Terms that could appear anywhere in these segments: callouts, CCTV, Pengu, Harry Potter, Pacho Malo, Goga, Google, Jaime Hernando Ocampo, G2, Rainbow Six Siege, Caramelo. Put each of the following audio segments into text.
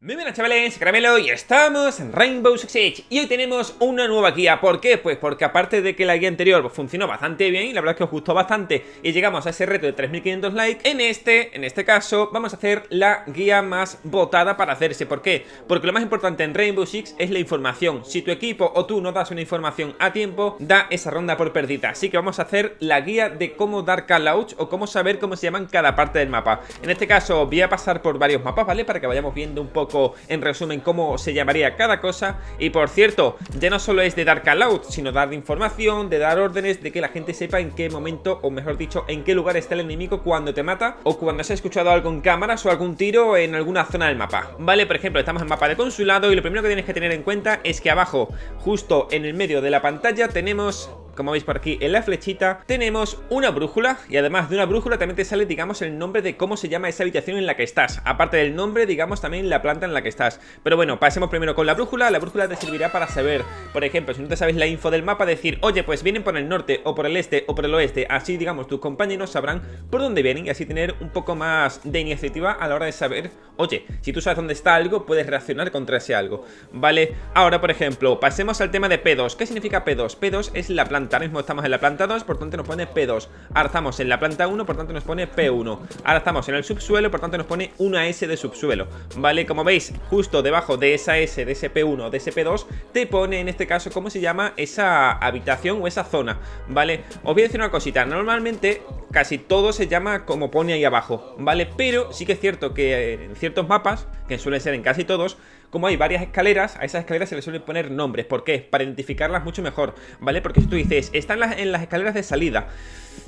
Muy buenas chavales, Caramelo, y estamos en Rainbow Six Siege. Y hoy tenemos una nueva guía. ¿Por qué? Pues porque aparte de que la guía anterior funcionó bastante bien, y la verdad es que os gustó bastante, y llegamos a ese reto de 3500 likes, en este caso vamos a hacer la guía más votada para hacerse. ¿Por qué? Porque lo más importante en Rainbow Six es la información. Si tu equipo o tú no das una información a tiempo, da esa ronda por perdida. Así que vamos a hacer la guía de cómo dar callouts, o cómo saber cómo se llaman cada parte del mapa. En este caso voy a pasar por varios mapas, ¿vale? Para que vayamos viendo un poco en resumen cómo se llamaría cada cosa. Y por cierto, ya no solo es de dar call out, sino dar información, de dar órdenes, de que la gente sepa en qué momento, o mejor dicho, en qué lugar está el enemigo cuando te mata, o cuando se ha escuchado algo en cámaras o algún tiro en alguna zona del mapa, ¿vale? Por ejemplo, estamos en mapa de consulado, y lo primero que tienes que tener en cuenta es que abajo, justo en el medio de la pantalla, tenemos, como veis por aquí en la flechita, tenemos una brújula, y además de una brújula también te sale, digamos, el nombre de cómo se llama esa habitación en la que estás. Aparte del nombre, digamos, también la planta en la que estás. Pero bueno, pasemos primero con la brújula. La brújula te servirá para saber, por ejemplo, si no te sabes la info del mapa, decir, oye, pues vienen por el norte, o por el este, o por el oeste. Así, digamos, tus compañeros sabrán por dónde vienen, y así tener un poco más de iniciativa a la hora de saber, oye, si tú sabes dónde está algo, puedes reaccionar contra ese algo, ¿vale? Ahora, por ejemplo, pasemos al tema de P2. ¿Qué significa P2? P2 es la planta. Ahora mismo estamos en la planta 2, por tanto nos pone P2. Ahora estamos en la planta 1, por tanto nos pone P1. Ahora estamos en el subsuelo, por tanto nos pone una S de subsuelo, ¿vale? Como veis, justo debajo de esa S, de ese P1, de ese P2, te pone en este caso cómo se llama esa habitación o esa zona, ¿vale? Os voy a decir una cosita, normalmente casi todo se llama como pone ahí abajo, ¿vale? Pero sí que es cierto que en ciertos mapas, que suelen ser en casi todos, como hay varias escaleras, a esas escaleras se les suelen poner nombres. ¿Por qué? Para identificarlas mucho mejor, ¿vale? Porque si tú dices, están en las escaleras de salida,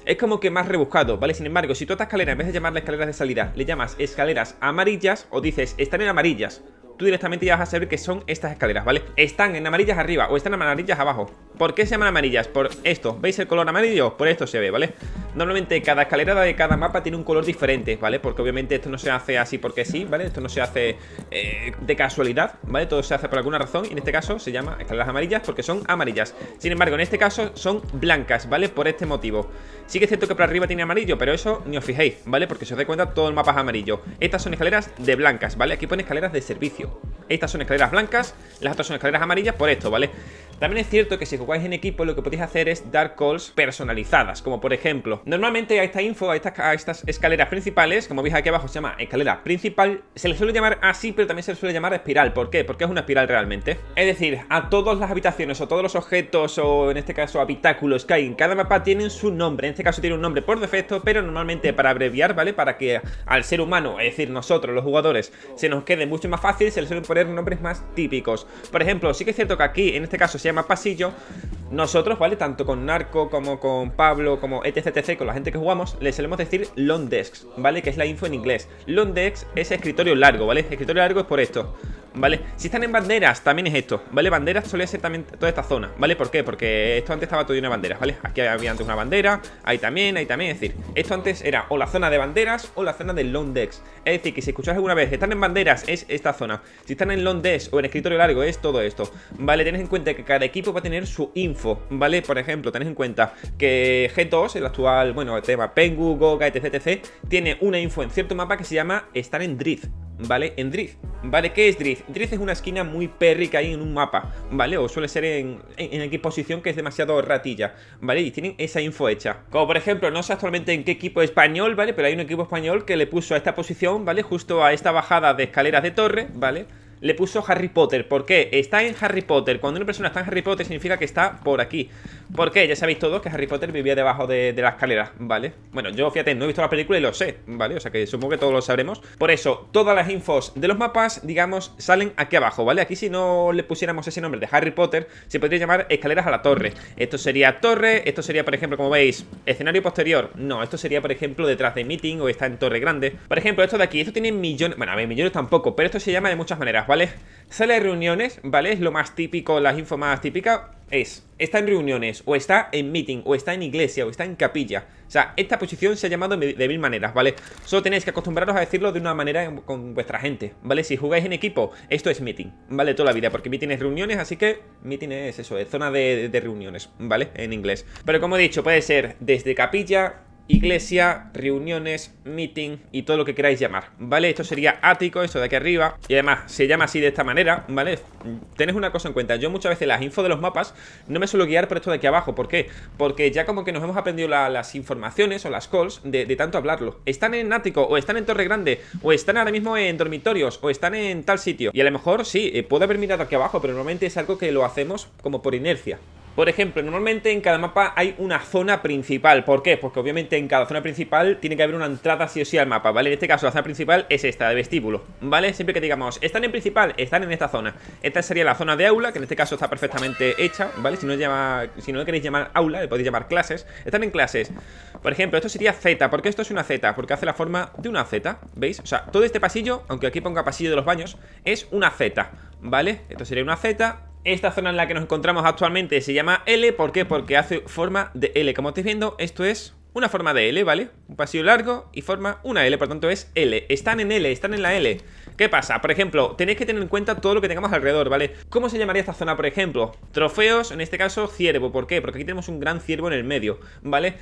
es como que más rebuscado, ¿vale? Sin embargo, si tú a esta escalera, en vez de llamarla escaleras de salida, le llamas escaleras amarillas, o dices, están en amarillas, tú directamente ya vas a saber que son estas escaleras, ¿vale? Están en amarillas arriba, o están en amarillas abajo. ¿Por qué se llaman amarillas? Por esto. ¿Veis el color amarillo? Por esto se ve, ¿vale? Normalmente cada escalera de cada mapa tiene un color diferente, ¿vale? Porque obviamente esto no se hace así porque sí, ¿vale? Esto no se hace de casualidad, ¿vale? Todo se hace por alguna razón, y en este caso se llama escaleras amarillas porque son amarillas. Sin embargo, en este caso son blancas, ¿vale? Por este motivo. Sí que es cierto que por arriba tiene amarillo, pero eso ni os fijéis, ¿vale? Porque si os dais cuenta, todo el mapa es amarillo. Estas son escaleras de blancas, ¿vale? Aquí pone escaleras de servicio. Estas son escaleras blancas, las otras son escaleras amarillas por esto, ¿vale? También es cierto que si jugáis en equipo, lo que podéis hacer es dar calls personalizadas, como por ejemplo, normalmente a esta info, a estas escaleras principales, como veis aquí abajo se llama escalera principal, se les suele llamar así, pero también se les suele llamar espiral. ¿Por qué? Porque es una espiral realmente. Es decir, a todas las habitaciones o todos los objetos, o en este caso habitáculos que hay en cada mapa, tienen su nombre. En este caso tiene un nombre por defecto, pero normalmente para abreviar, ¿vale? Para que al ser humano, es decir, nosotros, los jugadores, se nos quede mucho más fácil, se les suelen poner nombres más típicos. Por ejemplo, sí que es cierto que aquí, en este caso se llama pasillo. Nosotros, ¿vale? Tanto con Narco como con Pablo, como etc, con la gente que jugamos, les solemos decir long desks, ¿vale? Que es la info en inglés. Long desks es escritorio largo, ¿vale? Escritorio largo es por esto, ¿vale? Si están en banderas, también es esto, ¿vale? Banderas suele ser también toda esta zona, ¿vale? ¿Por qué? Porque esto antes estaba todo lleno de banderas, ¿vale? Aquí había antes una bandera, ahí también, es decir, esto antes era o la zona de banderas o la zona de long decks. Es decir, que si escucháis alguna vez, están en banderas, es esta zona. Si están en long decks o en escritorio largo, es todo esto, ¿vale? Tened en cuenta que cada equipo va a tener su info, ¿vale? Por ejemplo, tened en cuenta que G2, el actual, bueno, el tema Pengu, Goga, etc, tiene una info en cierto mapa que se llama estar en Drift, ¿vale? En Drift, ¿vale? ¿Qué es Drift? Drift es una esquina muy perry que hay en un mapa, ¿vale? O suele ser en X posición, que es demasiado ratilla, ¿vale? Y tienen esa info hecha. Como por ejemplo, no sé actualmente en qué equipo español, ¿vale? Pero hay un equipo español que le puso a esta posición, ¿vale? Justo a esta bajada de escaleras de torre, ¿vale? Le puso Harry Potter. ¿Por qué? Está en Harry Potter. Cuando una persona está en Harry Potter significa que está por aquí. ¿Por qué? Ya sabéis todos que Harry Potter vivía debajo de la escalera, ¿vale? Bueno, yo, fíjate, no he visto la película y lo sé, ¿vale? O sea que supongo que todos lo sabremos. Por eso, todas las infos de los mapas, digamos, salen aquí abajo, ¿vale? Aquí si no le pusiéramos ese nombre de Harry Potter, se podría llamar escaleras a la torre. Esto sería torre, esto sería, por ejemplo, como veis, escenario posterior. No, esto sería, por ejemplo, detrás de meeting, o está en torre grande. Por ejemplo, esto de aquí, esto tiene millones. Bueno, a ver, millones tampoco, pero esto se llama de muchas maneras, ¿vale? Sala de reuniones, ¿vale? Es lo más típico, las info más típica es, está en reuniones, o está en meeting, o está en iglesia, o está en capilla. O sea, esta posición se ha llamado de mil maneras, ¿vale? Solo tenéis que acostumbraros a decirlo de una manera con vuestra gente, ¿vale? Si jugáis en equipo, esto es meeting, ¿vale? Toda la vida, porque meeting es reuniones, así que meeting es eso, es zona de reuniones, ¿vale? En inglés. Pero como he dicho, puede ser desde capilla, iglesia, reuniones, meeting y todo lo que queráis llamar, ¿vale? Esto sería ático, esto de aquí arriba. Y además se llama así de esta manera, ¿vale? Tened una cosa en cuenta, yo muchas veces las infos de los mapas no me suelo guiar por esto de aquí abajo. ¿Por qué? Porque ya como que nos hemos aprendido las informaciones o las calls de tanto hablarlo. Están en ático, o están en torre grande, o están ahora mismo en dormitorios, o están en tal sitio. Y a lo mejor sí, puedo haber mirado aquí abajo, pero normalmente es algo que lo hacemos como por inercia. Por ejemplo, normalmente en cada mapa hay una zona principal. ¿Por qué? Porque obviamente en cada zona principal tiene que haber una entrada sí o sí al mapa, ¿vale? En este caso la zona principal es esta, de vestíbulo, ¿vale? Siempre que digamos, están en principal, están en esta zona. Esta sería la zona de aula, que en este caso está perfectamente hecha, ¿vale? Si no le queréis llamar aula, le podéis llamar clases. Están en clases. Por ejemplo, esto sería Z. ¿Por qué esto es una Z? Porque hace la forma de una Z, ¿veis? O sea, todo este pasillo, aunque aquí ponga pasillo de los baños, es una Z, ¿vale? Esto sería una Z. Esta zona en la que nos encontramos actualmente se llama L. ¿Por qué? Porque hace forma de L. Como estáis viendo, esto es una forma de L, ¿vale? Un pasillo largo y forma una L, por lo tanto es L. Están en L, están en la L. ¿Qué pasa? Por ejemplo, tenéis que tener en cuenta todo lo que tengamos alrededor, ¿vale? ¿Cómo se llamaría esta zona, por ejemplo? Trofeos, en este caso, ciervo. ¿Por qué? Porque aquí tenemos un gran ciervo en el medio, ¿vale?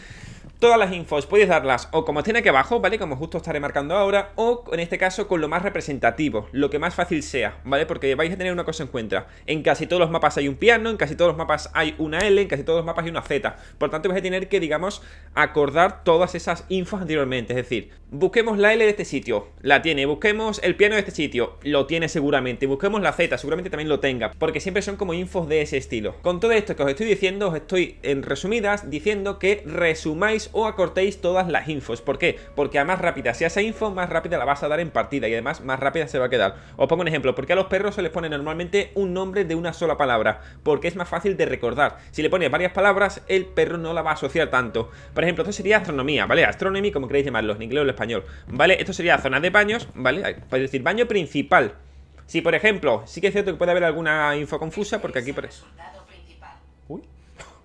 Todas las infos podéis darlas o como estén aquí abajo, ¿vale? Como justo estaré marcando ahora, o en este caso con lo más representativo, lo que más fácil sea, ¿vale? Porque vais a tener una cosa en cuenta. En casi todos los mapas hay un piano, en casi todos los mapas hay una L, en casi todos los mapas hay una Z. Por tanto, vais a tener que, digamos, acordar todas esas infos anteriormente. Es decir, busquemos la L de este sitio, la tiene. Busquemos el piano de este sitio, lo tiene seguramente. Busquemos la Z, seguramente también lo tenga. Porque siempre son como infos de ese estilo. Con todo esto que os estoy diciendo, os estoy en resumidas diciendo que resumáis o acortéis todas las infos. ¿Por qué? Porque a más rápida sea esa info, más rápida la vas a dar en partida y además más rápida se va a quedar. Os pongo un ejemplo. ¿Por qué a los perros se les pone normalmente un nombre de una sola palabra? Porque es más fácil de recordar. Si le pones varias palabras, el perro no la va a asociar tanto. Por ejemplo, esto sería astronomía, ¿vale? Astronomy, como queréis llamarlo, en inglés o en español, ¿vale? Esto sería zona de baños, ¿vale? Podéis decir baño principal. Si, por ejemplo, sí que es cierto que puede haber alguna info confusa porque aquí... Uy.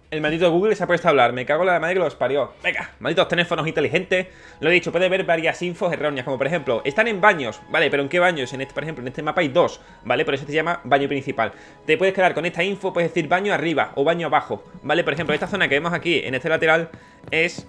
El maldito Google se ha puesto a hablar, me cago en la madre que los parió. Venga, malditos teléfonos inteligentes. Lo he dicho, puede ver varias infos erróneas, como por ejemplo, están en baños, ¿vale? Pero ¿en qué baños? En este, por ejemplo, en este mapa hay dos, ¿vale? Por eso se llama baño principal. Te puedes quedar con esta info, puedes decir baño arriba o baño abajo, ¿vale? Por ejemplo, esta zona que vemos aquí, en este lateral, es...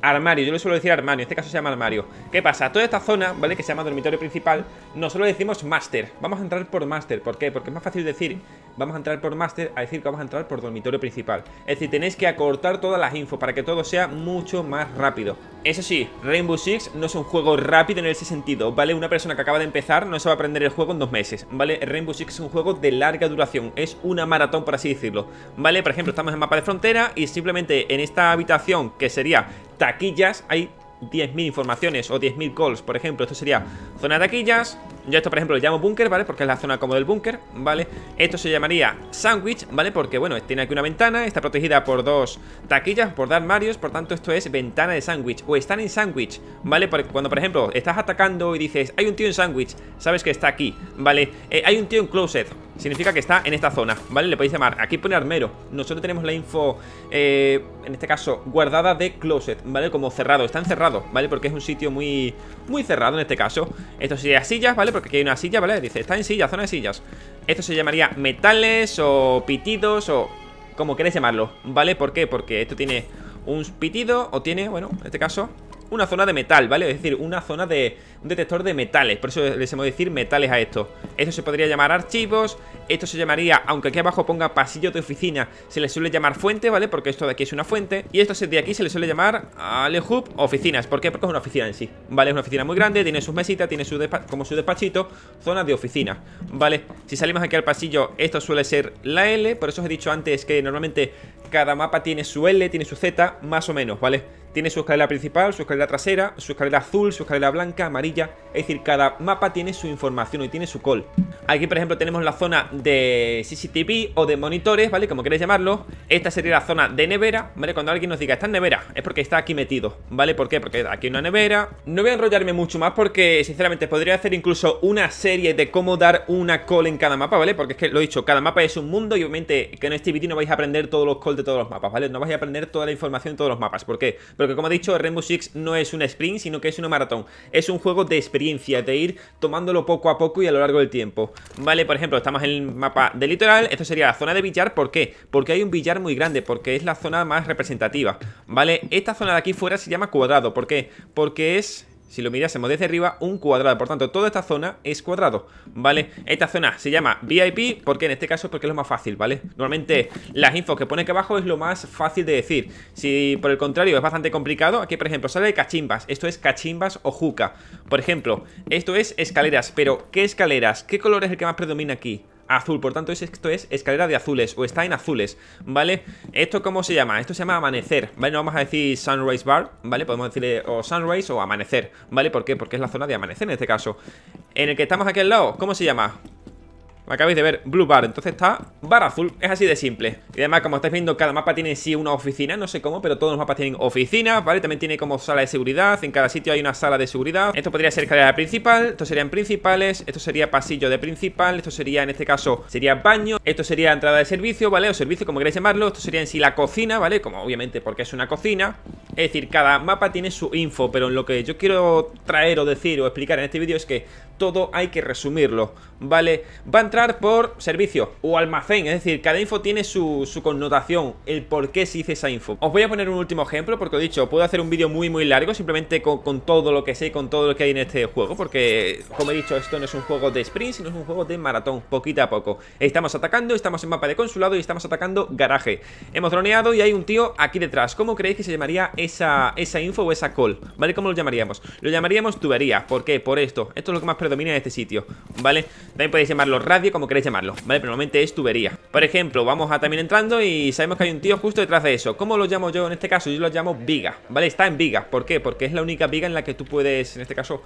armario, yo le suelo decir armario, en este caso se llama armario. ¿Qué pasa? Toda esta zona, ¿vale? Que se llama dormitorio principal, nosotros le decimos máster. Vamos a entrar por máster, ¿por qué? Porque es más fácil decir vamos a entrar por máster a decir que vamos a entrar por dormitorio principal. Es decir, tenéis que acortar todas las infos para que todo sea mucho más rápido. Eso sí, Rainbow Six no es un juego rápido en ese sentido, ¿vale? Una persona que acaba de empezar no se va a aprender el juego en 2 meses, ¿vale? Rainbow Six es un juego de larga duración, es una maratón por así decirlo, ¿vale? Por ejemplo, estamos en mapa de frontera y simplemente en esta habitación que sería... taquillas, hay 10.000 informaciones o 10.000 calls, por ejemplo, esto sería zona de taquillas. Yo esto, por ejemplo, lo llamo búnker, ¿vale? Porque es la zona como del búnker, ¿vale? Esto se llamaría sándwich, ¿vale? Porque, bueno, tiene aquí una ventana, está protegida por 2 taquillas, por 2 armarios, por tanto, esto es ventana de sándwich, o están en sándwich, ¿vale? Porque cuando, por ejemplo, estás atacando y dices, hay un tío en sándwich, sabes que está aquí, ¿vale? Hay un tío en closet, significa que está en esta zona, ¿vale? Le podéis llamar, aquí pone armero, nosotros tenemos la info, en este caso, guardada de closet, ¿vale? Como cerrado, está encerrado, ¿vale? Porque es un sitio muy, muy cerrado en este caso. Esto sería sillas, ¿vale? Porque aquí hay una silla, ¿vale? Dice, está en silla, zona de sillas. Esto se llamaría metales o pitidos o como queréis llamarlo, ¿vale? ¿Por qué? Porque esto tiene un pitido o tiene, bueno, en este caso, una zona de metal, ¿vale? Es decir, una zona de un detector de metales. Por eso les hemos de decir metales a esto. Esto se podría llamar archivos. Esto se llamaría, aunque aquí abajo ponga pasillo de oficina, se le suele llamar fuente, ¿vale? Porque esto de aquí es una fuente. Y esto de aquí se le suele llamar hub oficinas. ¿Por qué? Porque es una oficina en sí, ¿vale? Es una oficina muy grande, tiene sus mesitas, tiene su como su despachito. Zona de oficina, ¿vale? Si salimos aquí al pasillo, esto suele ser la L. Por eso os he dicho antes que normalmente cada mapa tiene su L, tiene su Z, más o menos, ¿vale? Tiene su escalera principal, su escalera trasera, su escalera azul, su escalera blanca, amarilla. Es decir, cada mapa tiene su información y tiene su call. Aquí, por ejemplo, tenemos la zona de CCTV o de monitores, ¿vale? Como queréis llamarlo. Esta sería la zona de nevera, ¿vale? Cuando alguien nos diga, está en nevera, es porque está aquí metido, ¿vale? ¿Por qué? Porque aquí hay una nevera. No voy a enrollarme mucho más porque, sinceramente, podría hacer incluso una serie de cómo dar una call en cada mapa, ¿vale? Porque es que, lo he dicho, cada mapa es un mundo y obviamente que en este vídeo no vais a aprender todos los calls de todos los mapas, ¿vale? No vais a aprender toda la información de todos los mapas. ¿Por qué? Porque porque como he dicho, Rainbow Six no es un sprint, sino que es una maratón. Es un juego de experiencia, de ir tomándolo poco a poco y a lo largo del tiempo. Vale, por ejemplo, estamos en el mapa de litoral. Esto sería la zona de billar. ¿Por qué? Porque hay un billar muy grande, porque es la zona más representativa. Vale, esta zona de aquí fuera se llama cuadrado. ¿Por qué? Porque es... si lo mirásemos desde arriba, un cuadrado. Por tanto, toda esta zona es cuadrado, ¿vale? Esta zona se llama VIP, porque en este caso porque es lo más fácil, ¿vale? Normalmente las infos que pone aquí abajo es lo más fácil de decir. Si por el contrario es bastante complicado, aquí por ejemplo sale cachimbas. Esto es cachimbas o juca. Por ejemplo, esto es escaleras. Pero, ¿qué escaleras? ¿Qué color es el que más predomina aquí? Azul, por tanto esto es escalera de azules o está en azules, ¿vale? ¿Esto cómo se llama? Esto se llama amanecer, ¿vale? No vamos a decir sunrise bar, ¿vale? Podemos decirle o sunrise o amanecer, ¿vale? ¿Por qué? Porque es la zona de amanecer en este caso. En el que estamos aquí al lado, ¿cómo se llama? Me acabáis de ver, Blue Bar, entonces está Bar Azul, es así de simple. Y además, como estáis viendo, cada mapa tiene en sí una oficina, no sé cómo, pero todos los mapas tienen oficinas, ¿vale? También tiene como sala de seguridad, en cada sitio hay una sala de seguridad. Esto podría ser escalera principal, esto serían principales, esto sería pasillo de principal, esto sería, en este caso, sería baño, esto sería entrada de servicio, ¿vale? O servicio, como queráis llamarlo, esto sería en sí la cocina, ¿vale? Como obviamente porque es una cocina. Es decir, cada mapa tiene su info, pero lo que yo quiero traer o decir o explicar en este vídeo es que todo hay que resumirlo, ¿vale? Va a entrar por servicio o almacén, es decir, cada info tiene su connotación, el por qué se hizo esa info. Os voy a poner un último ejemplo porque os he dicho, puedo hacer un vídeo muy muy largo simplemente con todo lo que sé, con todo lo que hay en este juego, porque como he dicho, esto no es un juego de sprint, sino es un juego de maratón, poquito a poco. Estamos atacando, estamos en mapa de consulado y estamos atacando garaje. Hemos droneado y hay un tío aquí detrás. ¿Cómo creéis que se llamaría esa info o esa call? ¿Vale? ¿Cómo lo llamaríamos? Lo llamaríamos tubería. ¿Por qué? Por esto. Esto es lo que más predomina en este sitio, ¿vale? También podéis llamarlo radio, como queréis llamarlo, ¿vale? Pero normalmente es tubería. Por ejemplo, vamos a también entrando y sabemos que hay un tío justo detrás de eso. ¿Cómo lo llamo yo en este caso? Yo lo llamo viga, ¿vale? Está en viga. ¿Por qué? Porque es la única viga en la que tú puedes, en este caso,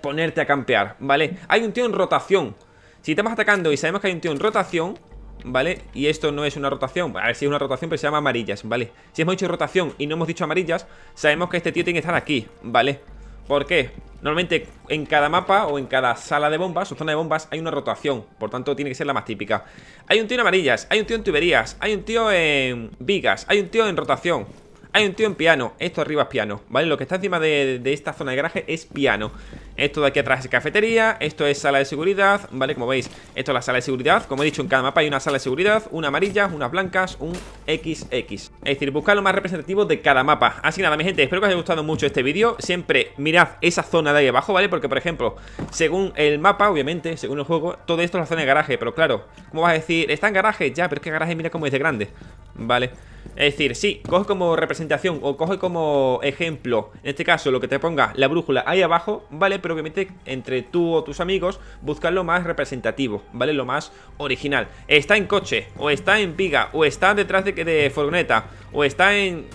ponerte a campear, ¿vale? Hay un tío en rotación. Si estamos atacando y sabemos que hay un tío en rotación, ¿vale? Y esto no es una rotación. A ver, si es una rotación, pero se llama amarillas, ¿vale? Si hemos dicho rotación y no hemos dicho amarillas, sabemos que este tío tiene que estar aquí, ¿vale? ¿Por qué? Normalmente en cada mapa o en cada sala de bombas o zona de bombas hay una rotación, por tanto tiene que ser la más típica. Hay un tío en amarillas, hay un tío en tuberías, hay un tío en vigas, hay un tío en rotación, hay un tío en piano. Esto arriba es piano, ¿vale? Lo que está encima de esta zona de garaje es piano. Esto de aquí atrás es cafetería, esto es sala de seguridad, ¿vale? Como veis, esto es la sala de seguridad. Como he dicho, en cada mapa hay una sala de seguridad, una amarilla, unas blancas, un XX. Es decir, buscar lo más representativo de cada mapa. Así que nada, mi gente, espero que os haya gustado mucho este vídeo. Siempre mirad esa zona de ahí abajo, ¿vale? Porque, por ejemplo, según el mapa, obviamente, según el juego, todo esto es la zona de garaje. Pero claro, ¿cómo vas a decir? Está en garaje, ya, pero es que garaje mira cómo es de grande, ¿vale? Es decir, sí, coge como representación o coge como ejemplo, en este caso, lo que te ponga la brújula ahí abajo, ¿vale? Pero obviamente entre tú o tus amigos buscar lo más representativo, ¿vale? Lo más original. Está en coche, o está en viga, o está detrás de furgoneta, o está en...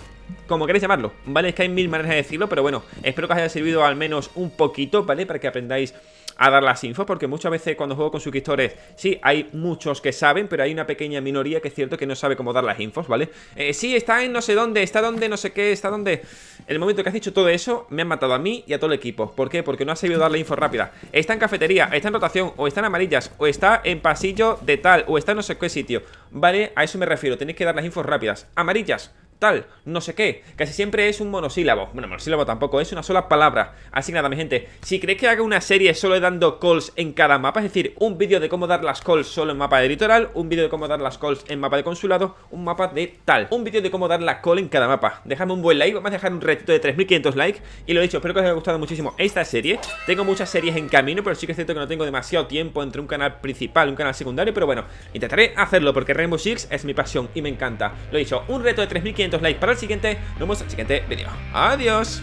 como queréis llamarlo, ¿vale? Es que hay mil maneras de decirlo, pero bueno, espero que os haya servido al menos un poquito, ¿vale? Para que aprendáis a dar las infos, porque muchas veces cuando juego con suscriptores, sí, hay muchos que saben, pero hay una pequeña minoría que es cierto que no sabe cómo dar las infos, ¿vale? Sí, está en no sé dónde, está donde, no sé qué, está donde... El momento que has dicho todo eso, me han matado a mí y a todo el equipo. ¿Por qué? Porque no has sabido dar la info rápida. Está en cafetería, está en rotación, o está en amarillas, o está en pasillo de tal, o está en no sé qué sitio, ¿vale? A eso me refiero, tenéis que dar las infos rápidas. Amarillas, tal, no sé qué. Casi siempre es un monosílabo. Bueno, monosílabo tampoco, es una sola palabra. Así que nada, mi gente, si creéis que haga una serie solo dando calls en cada mapa, es decir, un vídeo de cómo dar las calls solo en mapa de litoral, un vídeo de cómo dar las calls en mapa de consulado, un mapa de tal, un vídeo de cómo dar la call en cada mapa, dejadme un buen like. Vamos a dejar un reto de 3500 likes. Y lo he dicho, espero que os haya gustado muchísimo esta serie. Tengo muchas series en camino, pero sí que es cierto que no tengo demasiado tiempo entre un canal principal y un canal secundario. Pero bueno, intentaré hacerlo porque Rainbow Six es mi pasión y me encanta. Lo he dicho, un reto de 3500 likes para el siguiente. Nos vemos en el siguiente vídeo. Adiós.